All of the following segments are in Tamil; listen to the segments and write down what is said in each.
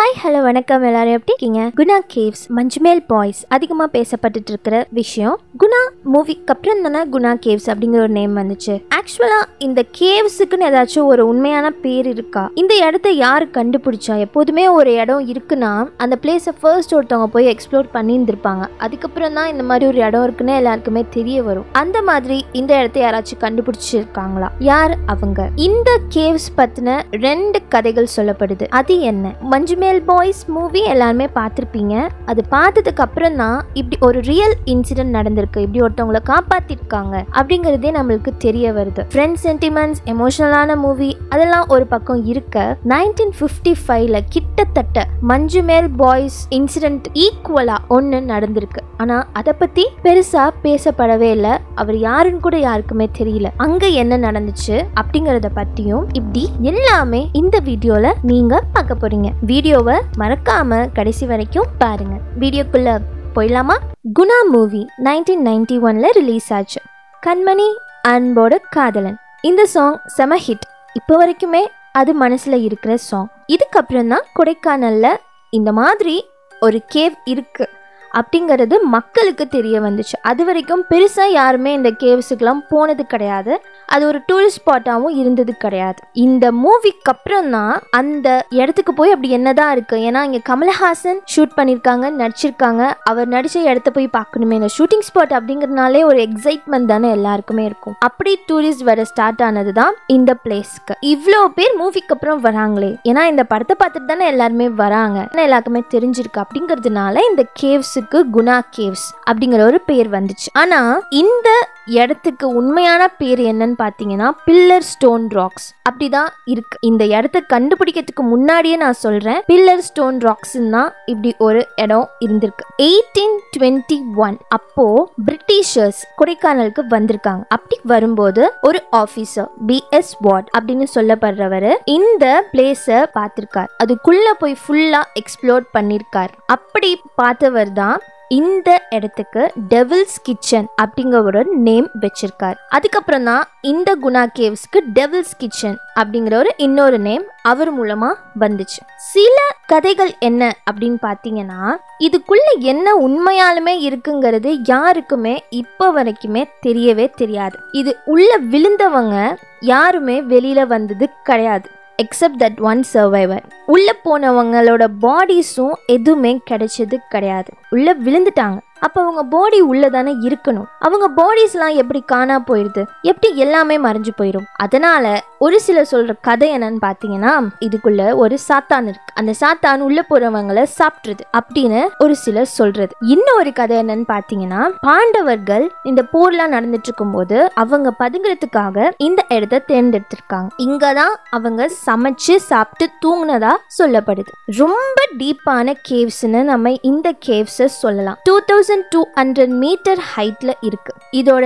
Hi, hello, welcome எல்லாரும் எப்படி இருக்கீங்க Guna Caves Manjummel Boys அதிகமா பேசப்பட்டுட்டு இருக்கிற விஷயம் Guna மூவிக்கு அப்புறம் தான Guna Caves அப்படிங்கற ஒரு நேம் வந்துச்சு एक्चुअली இந்த கேவ்ஸ்க்கு ஏதாச்சும் ஒரு உண்மையான பேர் இருக்கா இந்த இடத்தை யார் கண்டுபிடிச்சா எப்பவுமே ஒரு இடம் இருக்குனா அந்த பிளேஸ ஃபர்ஸ்ட் ஒருத்தவங்க போய் எக்ஸ்ப்ளோர் பண்ணியிருப்பாங்க அதுக்கு அப்புறம் தான் இந்த மாதிரி ஒரு இடம் இருக்குனே எல்லாருக்குமே தெரிய வரும் அந்த மாதிரி இந்த இடத்தை யாராச்சும் கண்டுபிடிச்சிருக்காங்களா யார் அவங்க இந்த கேவ்ஸ் பத்தின ரெண்டு கதைகள் சொல்லப்படுது அது என்ன Manjummel Boys movie எல்லாரும் பாத்திருப்பீங்க அது பார்த்ததுக்கு அப்புறம் தான் இப்படி ஒரு ரியல் இன்சிடென்ட் நடந்துருக்கு இப்படி ஒருத்தவங்கள காப்பாத்திட்டாங்க அப்படிங்கறதே நமக்கு தெரிய வருது friends sentiments emotionalான மூவி அதெல்லாம் ஒரு பக்கம் இருக்க 1955 ல கிட்டத்தட்ட Manjummel Boys incident ஈக்குவலா ஒன்னு நடந்துருக்கு ஆனா அத பத்தி பெருசா பேசப்படவே இல்ல அவர் யாருன்னு கூட யாருக்குமே தெரியல அங்க என்ன நடந்துச்சு அப்படிங்கறத பத்தியும் இப்படி எல்லாமே இந்த வீடியோல நீங்க பார்க்க போறீங்க வீடியோவை மறக்காம கடைசி வரைக்கும் பாருங்க வீடியோக்குள்ள போய்லாமா குணா மூவி 1991 ல ரிலீஸ் ஆச்சு கண்மணி அன்போட காதலன் இந்த சாங் செம ஹிட் இப்போ வரைக்குமே அது மனசுல இருக்கிற சாங் இதுக்கு அப்புறம் தான் கொடைக்கானல்ல இந்த மாதிரி ஒரு கேவ் இருக்கு அப்படிங்கிறது மக்களுக்கு தெரிய வந்துச்சு அது வரைக்கும் பெருசா யாருமே இந்த கேவ்ஸ்க்குலாம் போனது கிடையாது அது ஒரு டூரிஸ்ட் ஸ்பாட்டாவும் இருந்தது கிடையாது இந்த மூவிக்கு அப்புறம் தான் அந்த இடத்துக்கு போய் அப்படி என்னதான் இருக்கு ஏனா இங்க கமல் ஹாசன் ஷூட் பண்ணிருக்காங்க நடிச்சிருக்காங்க அவர் நடிச்ச இடத்தை போய் பார்க்கணுமே இந்த ஷூட்டிங் ஸ்பாட் அப்படிங்கறனாலே ஒரு எக்ஸைட்மென்ட் தான எல்லாருக்குமே இருக்கும் அப்படி டூரிஸ்ட் வர ஸ்டார்ட் ஆனது தான் இந்த பிளேஸ்க்கு இவ்ளோ பேர் மூவிக்கு அப்புறம் வராங்களே ஏனா இந்த படத்தை பார்த்துட்டு தான எல்லாரும் வராங்க எல்லாருக்குமே தெரிஞ்சிருக்கு அப்படிங்கிறதுனால இந்த கேவ்ஸ் Guna Caves அப்படிங்கற ஒரு பேர் வந்துச்சு ஆனா இந்த இடத்துக்கு உண்மையான பேர் என்னன்னு பாத்தீங்கன்னா பில்லர் ஸ்டோன் ராக்ஸ் அப்படிதான் இருக்கு இந்த இடத்தை கண்டுபிடிக்கிறதுக்கு முன்னாடியே நான் சொல்றேன் பில்லர் ஸ்டோன் ராக்ஸ்னா இப்படி ஒரு இடம் இருந்திருக்கு 1821 அப்போ பிரிட்டிஷர்ஸ் கொடைக்கானலுக்கு வந்திருக்காங்க அப்படி வரும்போது ஒரு ஆபீசர் BS வார்ட் அப்படினு சொல்லப்படுறவர் இந்த பிளேஸை பார்த்திருக்கார் அதுக்குள்ள போய் ஃபுல்லா எக்ஸ்ப்ளோர் பண்ணிருக்கார் அப்படி பார்த்தவர் தான் இந்த இடத்துக்கு Devil's Kitchen அப்படிங்கற ஒரு நேம் வெச்சிருக்கார் அதுக்கு அப்புறம் தான் இந்த Guna Cavesக்கு Devil's Kitchen அப்படிங்கற ஒரு இன்னொரு நேம் அவர் மூலமா வந்துச்சு சில கதைகள் என்ன அப்படினு பாத்தீங்கன்னா இதுக்குள்ள என்ன உண்மையாலுமே இருக்குங்கிறது யாருக்குமே இப்ப வரைக்குமே தெரியவே தெரியாது இது உள்ள விழுந்தவங்க யாருமே வெளியில வந்தது கிடையாது except that one survivor உள்ள போனவங்களோட பாடிஸும் எதுமே கிடைச்சது கிடையாது உள்ள விழுந்துட்டாங்க அப்ப அவங்க பாடி உள்ள தான இருக்கணும் அவங்க பாடிஸ்லாம் எப்படி காணா போயிடுது எப்படி எல்லாமே மறைஞ்சு போயிடும் அதனால ஒரு சில சொல்ற கதை என்னன்னு பாத்தீங்கன்னா இதுக்குள்ள ஒரு சாத்தான் இருக்கு அந்த சாத்தான் உள்ள போறவங்களை சாப்பிடுது அப்படின்னு ஒரு சில சொல்றது இன்னொரு கதை என்னன்னு பாத்தீங்கன்னா பாண்டவர்கள் இந்த போர்லாம் நடந்துட்டு இருக்கும்போது அவங்க பதுங்குறதுக்காக இந்த இடத்தை தேர்ந்தெடுத்திருக்காங்க இங்கதான் அவங்க சமைச்சு சாப்பிட்டு தூங்குனதா சொல்லப்படுது ரொம்ப டீப்பான கேவ்ஸ்ன்னு நம்ம இந்த கேவ்ஸ சொல்லலாம் 2200 மீட்டர் ஹைட்ல இருக்கு இதோட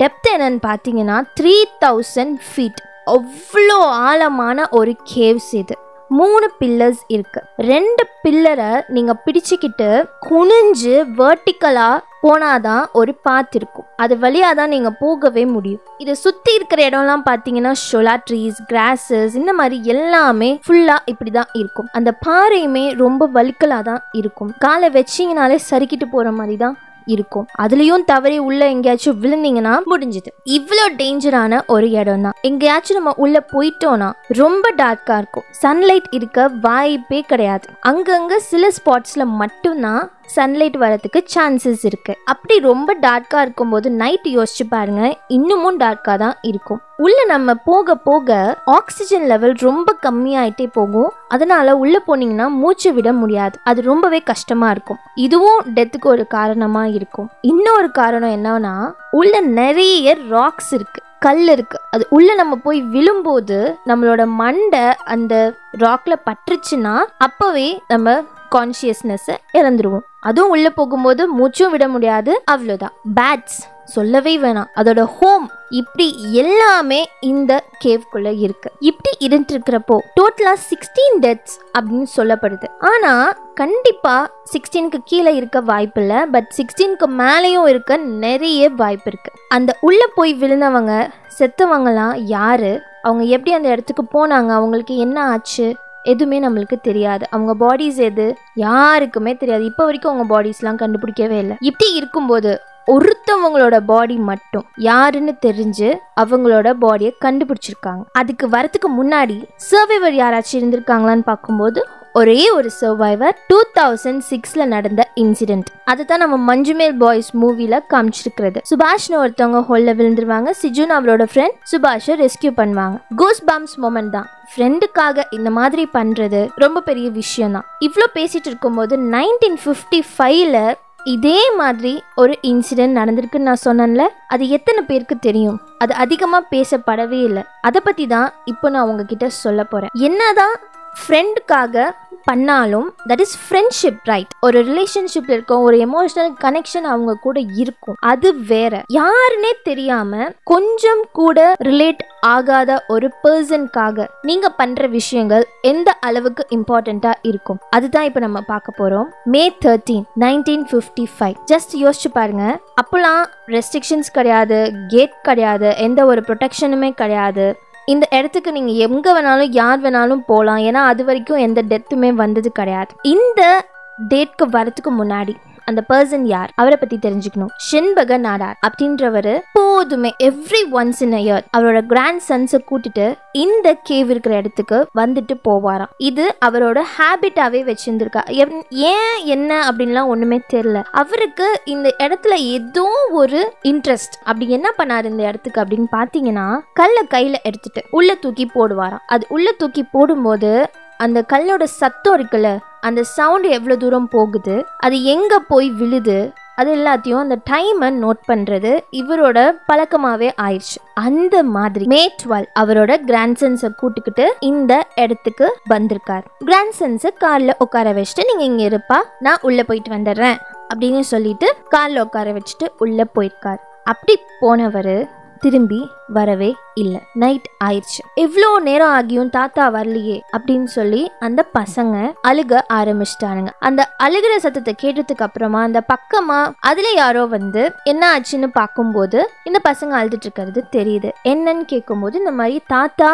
டெப்த் என்னன்னு பாத்தீங்கன்னா 3000 feet அவ்வளோ ஆழமான ஒரு கேவ்ஸ் இது 3 பில்லர்ஸ் இருக்கு 2 பில்லரை நீங்க பிடிச்சிக்கிட்டு குனிஞ்சு வெர்டிகலா போனாதான் ஒரு பாத் இருக்கும் அது வழியா தான் நீங்க போகவே முடியும் இத சுத்தி இருக்கிற இடம்லாம் பாத்தீங்கன்னா ஷோலா ட்ரீஸ் கிராஸஸ் இந்த மாதிரி எல்லாமே ஃபுல்லா இப்படிதான் இருக்கும் அந்த பாறையுமே ரொம்ப வழுக்கலா தான் இருக்கும் காலை வச்சீங்கனாலே சரிக்கிட்டு போற மாதிரி தான் இருக்கும் அதுலயும் தவறி உள்ள எங்கேயாச்சும் விழுந்தீங்கன்னா முடிஞ்சது இவ்வளோ டேஞ்சரான ஒரு இடம் தான் எங்கேயாச்சும் நம்ம உள்ள போயிட்டோம்னா ரொம்ப டார்க்கா இருக்கும் சன்லைட் இருக்க வாய்ப்பே கிடையாது அங்கங்க சில ஸ்பாட்ஸ்ல மட்டும்தான் சன்லைட் வரதுக்கு சான்சஸ் இருக்கு அப்படி ரொம்ப டார்க்கா இருக்கும்போது நைட் யோசிச்சு பாருங்க இன்னமும் டார்க்கா தான் இருக்கும் உள்ள நம்ம போக போக ஆக்சிஜன் லெவல் ரொம்ப கம்மியாயிட்டே போகும் அதனால உள்ள போனீங்கன்னா மூச்சு விட முடியாது அது ரொம்பவே கஷ்டமா இருக்கும் இதுவும் டெத்துக்கு ஒரு காரணமா இருக்கும் இன்னொரு காரணம் என்னன்னா உள்ள நிறைய ராக்ஸ் இருக்கு கல் இருக்கு அது உள்ள நம்ம போய் விழும்போது நம்மளோட மண்டை அந்த ராக்ல பட்டுச்சுன்னா அப்பவே நம்ம கான்சியஸ்னஸ் இறந்துருவோம் அதுவும் உள்ள போகும்போது மூச்சும் விட முடியாது அவ்வளோதான் பேட்ஸ் சொல்லவே வேணாம் அதோட ஹோம் இப்படி எல்லாமே இந்த கேவ்க்குள்ள இருக்கு இப்படி இருந்துருக்கிறப்போ டோட்டலா 16 deaths அப்படின்னு சொல்லப்படுது ஆனா கண்டிப்பா 16க்கு கீழே இருக்க வாய்ப்பு இல்லை பட் 16க்கு மேலேயும் இருக்க நிறைய வாய்ப்பு இருக்கு அந்த உள்ள போய் விழுந்தவங்க செத்தவங்கலாம் யாரு அவங்க எப்படி அந்த இடத்துக்கு போனாங்க அவங்களுக்கு என்ன ஆச்சு எதுமே நமக்கு தெரியாது அவங்க பாடிஸ் எது யாருக்குமே தெரியாது இப்ப வரைக்கும் அவங்க பாடிஸ்லாம் கண்டுபிடிக்கவே இல்ல இப்படி இருக்கும்போது ஒருத்தவங்களோட பாடி மட்டும் யாருன்னு தெரிஞ்சு அவங்களோட பாடியை கண்டுபிடிச்சிருக்காங்க அதுக்கு வரதுக்கு முன்னாடி சர்வைவர் யாராச்சும் இருந்திருக்காங்களான்னு பாக்கும்போது ஒரே ஒரு சர்வைவர் 2006ல நடந்த இன்சிடென்ட் அதுதான் நம்ம மஞ்சுமேல் பாய்ஸ் மூவில காமிச்சிருக்கிறது சுபாஷ்ன ஒருத்தவங்க ஹோல்ல விழுந்துருவாங்க சிஜுன் அவளோட ஃப்ரெண்ட் சுபாஷை ரெஸ்கியூ பண்ணுவாங்க கோஸ் பம்ப்ஸ் மொமெண்ட் தான் ஃப்ரெண்டுக்காக இந்த மாதிரி பண்றது ரொம்ப பெரிய விஷயம் தான் இவ்ளோ பேசிட்டு இருக்கும்போது 1955ல இதே மாதிரி ஒரு இன்சிடென்ட் நடந்திருக்குன்னு நான் சொன்னேன்ல அது எத்தனை பேருக்கு தெரியும் அது அதிகமா பேசப்படவே இல்லை அதை பத்தி தான் இப்போ நான் உங்ககிட்ட சொல்ல போறேன் என்னதான் ஃப்ரெண்டுக்காக பண்ணாலும் தட் இஸ் ஃப்ரெண்ட்ஷிப் ரைட் ஒரு ரிலேஷன்ஷிப்ல இருக்கும் ஒரு எமோஷனல் கனெக்ஷன் அவங்க கூட இருக்கும் அது வேற யாருன்னே தெரியாம கொஞ்சம் கூட ரிலேட் ஆகாத ஒரு பர்சனுக்காக நீங்க பண்ற விஷயங்கள் எந்த அளவுக்கு இம்பார்ட்டண்டா இருக்கும் அதுதான் இப்ப நம்ம பார்க்க போறோம் May 13, 1955 ஜஸ்ட் யோசிச்சு பாருங்க அப்பெல்லாம் ரெஸ்ட்ரிக்ஷன்ஸ் கிடையாது கேட் கிடையாது எந்த ஒரு ப்ரொடெக்ஷனுமே கிடையாது இந்த இடத்துக்கு நீங்க எங்க வேணாலும் யார் வேணாலும் போகலாம் ஏன்னா அது வரைக்கும் எந்த டெத்துமே வந்தது கிடையாது இந்த டேட்க்கு வரதுக்கு முன்னாடி அந்த பர்சன் யார் அவரை பத்தி தெரிஞ்சுக்கணும் ஷென்பக நாடார் அப்படின்றவரு போதுமே every once in a year அவரோட கிராண்ட் சன்ஸை கூட்டிட்டு இந்த கேவ் இருக்கிற இடத்துக்கு வந்துட்டு போவாராம் இது அவரோட ஹேபிட்டாவே வச்சிருந்திருக்கா ஏன் என்ன அப்படின்லாம் ஒண்ணுமே தெரியல அவருக்கு இந்த இடத்துல ஏதோ ஒரு இன்ட்ரெஸ்ட் அப்படி என்ன பண்ணாரு இந்த இடத்துக்கு அப்படின்னு பாத்தீங்கன்னா கல்லை கையில எடுத்துட்டு உள்ள தூக்கி போடுவாராம் அது உள்ள தூக்கி போடும்போது அந்த கல்லோட சத்தம் இருக்குல்ல அந்த சவுண்ட் எவ்வளோ தூரம் போகுது அது எங்கே போய் விழுது அது எல்லாத்தையும் அந்த டைமை நோட் பண்ணுறது இவரோட பழக்கமாகவே ஆயிடுச்சு அந்த மாதிரி May 12 அவரோட கிராண்ட்சன்ஸை கூட்டுக்கிட்டு இந்த இடத்துக்கு வந்திருக்காரு கிராண்ட்சன்ஸை காரில் உட்கார வச்சுட்டு நீங்கள் இங்கே இருப்பா நான் உள்ளே போயிட்டு வந்துடுறேன் அப்படின்னு சொல்லிட்டு காரில் உட்கார வச்சுட்டு உள்ளே போயிருக்கார் அப்படி போனவர் திரும்பி வரவே இல்லை நைட் ஆயிடுச்சு எவ்வளோ நேரம் ஆகியும் தாத்தா வரலையே அப்படின்னு சொல்லி அந்த பசங்க அழுக ஆரம்பிச்சிட்டானுங்க அந்த அழுகிற சத்தத்தை கேட்டதுக்கு அப்புறமா அந்த பக்கமா அதுல யாரோ வந்து என்ன ஆச்சுன்னு பார்க்கும்போது இந்த பசங்க அழுதுட்டு இருக்கிறது தெரியுது என்னன்னு கேட்கும்போது இந்த மாதிரி தாத்தா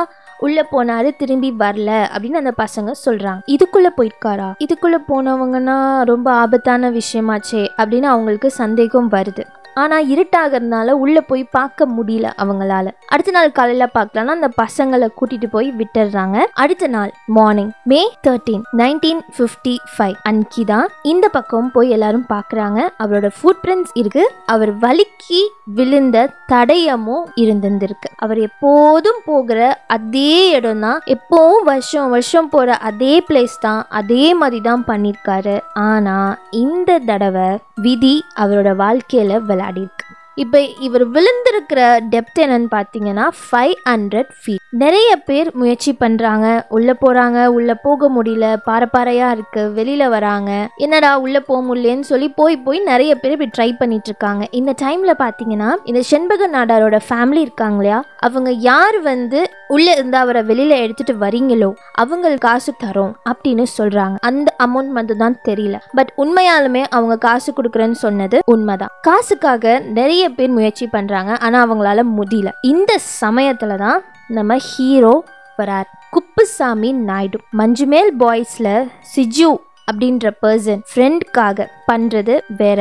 உள்ள போனாரு திரும்பி வரல அப்படின்னு அந்த பசங்க சொல்றாங்க இதுக்குள்ள போயிருக்காரா இதுக்குள்ள போனவங்கன்னா ரொம்ப ஆபத்தான விஷயமாச்சே அப்படின்னு அவங்களுக்கு சந்தேகம் வருது ஆனா இருட்டாகிறதுனால உள்ள போய் பார்க்க முடியல அவங்களால அடுத்த நாள் காலையில பார்க்கலாம்னா அந்த பசங்களை கூட்டிட்டு போய் விட்டுறாங்க அடுத்த நாள் மார்னிங் May 13, 1955 அன்னைக்கு தான் இந்த பக்கம் போய் எல்லாரும் பாக்குறாங்க அவரோட ஃபுட் பிரிண்ட்ஸ் இருக்கு அவர் வலிக்கு விழுந்த தடயமும் இருந்திருக்கு அவர் எப்போதும் போகிற அதே இடம் தான் எப்பவும் வருஷம் வருஷம் போற அதே பிளேஸ் தான் அதே மாதிரி தான் பண்ணிருக்காரு ஆனா இந்த தடவை விதி அவரோட வாழ்க்கையில விளையாடி இருக்கு இப்ப இவர் விழுந்திருக்கிற டெப்த் என்னன்னு பாத்தீங்கன்னா 500 feet நிறைய பேர் முயற்சி பண்றாங்க உள்ள போறாங்க உள்ள போக முடியல பாறையா இருக்கு வெளியில வராங்க என்னடா உள்ள போக முடியலன்னு சொல்லி போய் போய் நிறைய பேர் இப்படி ட்ரை பண்ணிட்டு இருக்காங்க இந்த டைம்ல பாத்தீங்கன்னா இந்த ஷென்பக நாடாரோட ஃபேமிலி இருக்காங்க இல்லையா அவங்க யார் வந்து உள்ள இருந்து அவரை வெளியில எடுத்துட்டு வரீங்களோ அவங்களுக்கு காசு தரும் அப்படின்னு சொல்றாங்க அந்த அமௌண்ட் மட்டும் தான் தெரியல பட் உண்மையாலுமே அவங்க காசு கொடுக்குறேன்னு சொன்னது உண்மைதான் காசுக்காக நிறைய பேர் முயற்சி பண்றாங்க ஆனா அவங்களால முடியல இந்த சமயத்துலதான் நம்ம ஹீரோ வரார் குப்புசாமி நாயுடு மஞ்சுமேல் பாய்ஸ்ல சிஜு அப்படின்ற பர்சன் ஃப்ரெண்டுக்காக பண்றது வேற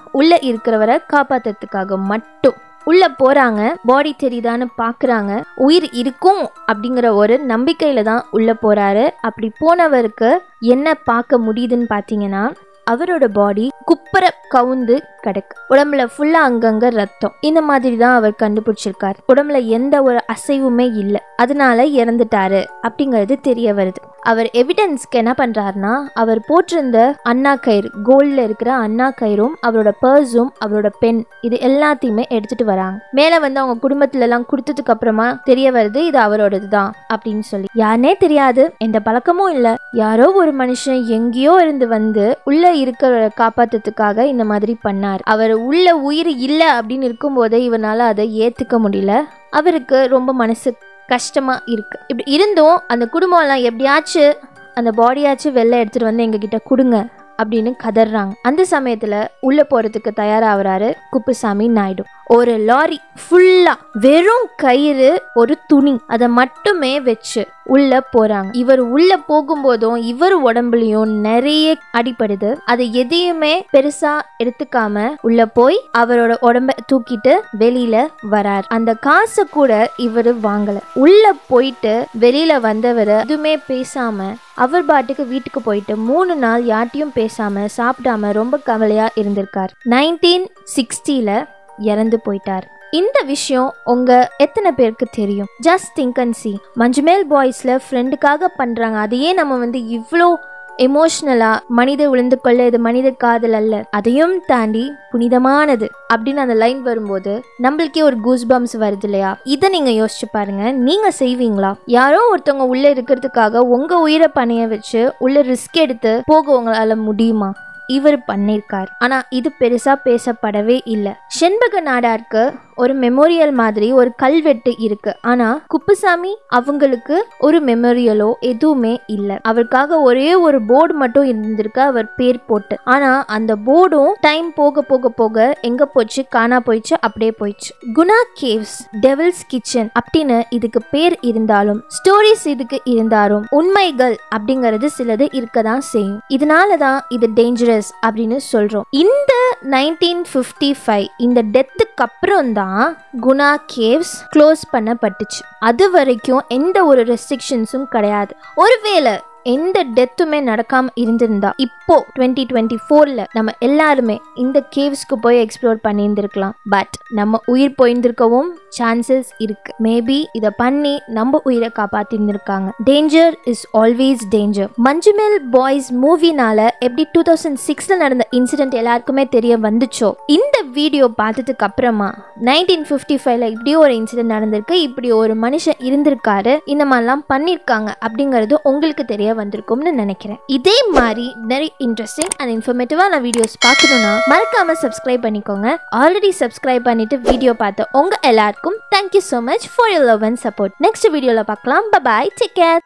உள்ள இருக்கிறவரை காப்பாத்துறதுக்காக மட்டும் உள்ள போறாங்க பாடி தெரியுதான்னு பாக்குறாங்க உயிர் இருக்கும் அப்படிங்கிற ஒரு நம்பிக்கையில தான் உள்ள போறாரு அப்படி போனவருக்கு என்ன பார்க்க முடியுதுன்னு பாத்தீங்கன்னா அவரோட பாடி குப்புற கவுந்து கிடக்கு உடம்புல ஃபுல்லா அங்கங்க ரத்தம் இந்த மாதிரி தான் அவர் கண்டுபிடிச்சிருக்காரு உடம்புல எந்த ஒரு அசைவுமே இல்லை அதனால இறந்துட்டாரு அப்படிங்கிறது தெரிய வருது அவர் எவிடன்ஸ்க்கு என்ன பண்றாருன்னா, அவர் போட்டிருந்த அண்ணா கயிறு, கோல்டில் இருக்கிற அண்ணா கயிறும் அவரோட பர்ஸும் அவரோட பென், இது எல்லாத்தையுமே எடுத்துட்டு வராங்க. மேலே வந்து அவங்க குடும்பத்துல எல்லாம் கொடுத்ததுக்கு அப்புறமா தெரிய வருது இது அவரோடது தான் அப்படின்னு சொல்லி. யாருனே தெரியாது, எந்த பழக்கமும் இல்லை, யாரோ ஒரு மனுஷன் எங்கேயோ இருந்து வந்து உள்ள இருக்கிற காப்பாற்றத்துக்காக இந்த மாதிரி பண்ணார். அவர் உள்ள உயிர் இல்லை அப்படின்னு இருக்கும் போதே இவனால அதை ஏத்துக்க முடியல, அவருக்கு ரொம்ப மனசு கஷ்டமா இருக்கு. இப்படி இருந்தும் அந்த குடும்பம்லாம் எப்படியாச்சும் அந்த பாடியாச்சும் வெளில எடுத்துட்டு வந்து எங்ககிட்ட கொடுங்க அப்படின்னு கதறாங்க. அந்த சமயத்துல உள்ள போறதுக்கு தயாராகிறாரு குப்புசாமி நாயுடு. ஒரு லாரி ஃபுல்லா வெறும் கயிறு, ஒரு துணி, அதை மட்டுமே வச்சு உள்ள போறாங்க. இவர் உள்ள போகும்போதும் இவர் உடம்புலயும் நிறைய அடிபடுது. அதை எதையுமே பெருசா எடுத்துக்காம உள்ள போய் அவரோட உடம்ப தூக்கிட்டு வெளியில வராரு. அந்த காசை கூட இவரு வாங்கல. உள்ள போயிட்டு வெளியில வந்தவர் எதுவுமே பேசாம அவர் பாட்டுக்கு வீட்டுக்கு போயிட்டு 3 நாள் யார்ட்டையும் பேசாம சாப்பிடாம ரொம்ப கவலையா இருந்திருக்கார். 1960ல இறந்து போயிட்டார். இந்த விஷயம் உங்க எத்தனை பேருக்கு தெரியும்? Just think and see. Manjummel பாய்ஸ்ல ஃப்ரெண்டுக்காக பண்றாங்க, அதையே நம்ம வந்து இவ்வளோ எமோஷனலா மனித விழுந்து கொள்ள இது மனித காதல் அல்ல, அதையும் தாண்டி புனிதமானது அப்படின்னு அந்த லைன் வரும்போது நம்மளுக்கே ஒரு கூஸ் பம்ப்ஸ் வருது இல்லையா? இதை நீங்க யோசிச்சு பாருங்க, நீங்க செய்வீங்களா? யாரோ ஒருத்தவங்க உள்ள இருக்கிறதுக்காக உங்க உயிரை பணைய வச்சு உள்ள ரிஸ்க் எடுத்து போக உங்களால முடியுமா? இவர் பண்ணிருக்கார். ஆனா இது பெருசா பேசப்படவே இல்லை. செண்பக நாடாருக்கு ஒரு மெமோரியல் மாதிரி ஒரு கல்வெட்டு இருக்கு, ஆனா குப்புசாமி அவங்களுக்கு ஒரு மெமோரியலோ எதுவுமே இல்லை. அவருக்காக ஒரே ஒரு போர்டு மட்டும் இருந்திருக்கு, அவர் பேர் போட்டு. ஆனா அந்த போர்டும் டைம் போக போக போக எங்க போச்சு, காணா போயிடுச்சு, அப்படியே போயிடுச்சு. குணா கேவ்ஸ், டெவில்ஸ் கிச்சன் அப்படின்னு இதுக்கு பேர் இருந்தாலும், ஸ்டோரிஸ் இதுக்கு இருந்தாலும், உண்மைகள் அப்படிங்கிறது சிலது இருக்கதான் செய்யும். இதனாலதான் இது டேஞ்சரஸ் அப்படின்னு சொல்றோம். இந்த 1955 இந்த டெத்துக்கு அப்புறம் தான் குணா கேவ்ஸ் க்ளோஸ் பண்ணப்பட்டுச்சு. அது வரைக்கும் எந்த ஒரு ரெஸ்ட்ரிக்ஷன்ஸும் கிடையாது. ஒருவேளை எந்த டெத்துமே நடக்காம இருந்திருந்தா இப்போ 2024ல நம்ம எல்லாருமே இந்த கேவ்ஸ்க்கு போய் எக்ஸ்ப்ளோர் பண்ணியிருந்திருக்கலாம். பட் நம்ம உயிர் போயிருந்திருக்கவும் சான்சஸ் இருக்கு. மேபி இதை பண்ணி நம்ம உயிரை காப்பாத்திருந்திருக்காங்க. Danger is always danger. Manjummel boys மூவினால எப்படி 2006ல நடந்த இன்சிடென்ட் எல்லாருக்குமே தெரிய வந்துச்சோ, இந்த வீடியோ பார்த்ததுக்கு அப்புறமா 1955ல இப்படி ஒரு இன்சிடென்ட் நடந்திருக்கு, இப்படி ஒரு மனுஷன் இருந்திருக்காரு, இந்த மாதிரிலாம் பண்ணியிருக்காங்க அப்படிங்கிறது உங்களுக்கு தெரிய வந்திருக்கும்னு நினைக்கிறேன். இதே மாதிரி நிறைய இன்ட்ரெஸ்டிங் அண்ட் இன்ஃபர்மேட்டிவான வீடியோஸ் பார்க்கணும்னா மறக்காம சப்ஸ்கிரைப் பண்ணிக்கோங்க. ஆல்ரெடி சப்ஸ்கிரைப் பண்ணிட்டு வீடியோ பார்த்த உங்க எல்லாருக்கும் thank you so much for your love and support. Next வீடியோல பார்க்கலாம். Bye bye, take care.